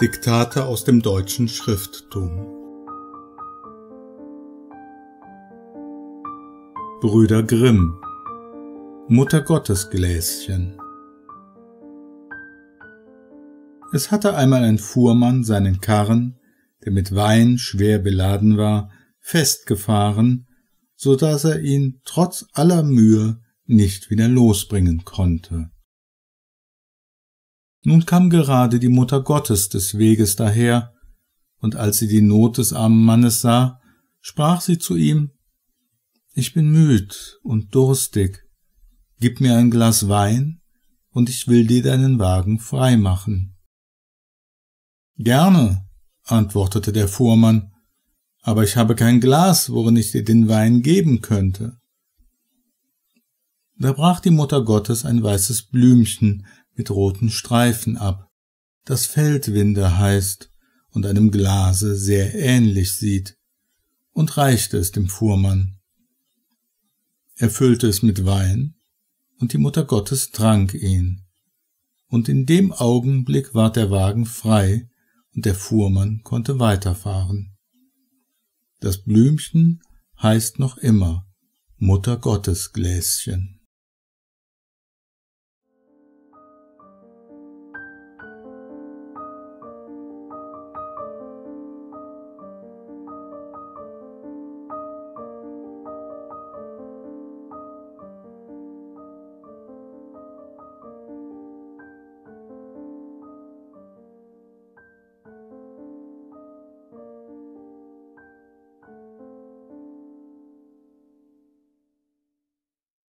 Diktate aus dem deutschen Schrifttum. Brüder Grimm, Muttergottesgläschen. Es hatte einmal ein Fuhrmann seinen Karren, der mit Wein schwer beladen war, festgefahren, so dass er ihn trotz aller Mühe nicht wieder losbringen konnte. Nun kam gerade die Mutter Gottes des Weges daher, und als sie die Not des armen Mannes sah, sprach sie zu ihm: »Ich bin müd und durstig, gib mir ein Glas Wein, und ich will dir deinen Wagen freimachen.« »Gerne«, antwortete der Fuhrmann, »aber ich habe kein Glas, worin ich dir den Wein geben könnte.« Da brach die Mutter Gottes ein weißes Blümchen mit roten Streifen ab, das Feldwinde heißt und einem Glase sehr ähnlich sieht, und reichte es dem Fuhrmann. Er füllte es mit Wein, und die Mutter Gottes trank ihn, und in dem Augenblick ward der Wagen frei, und der Fuhrmann konnte weiterfahren. Das Blümchen heißt noch immer Muttergottesgläschen.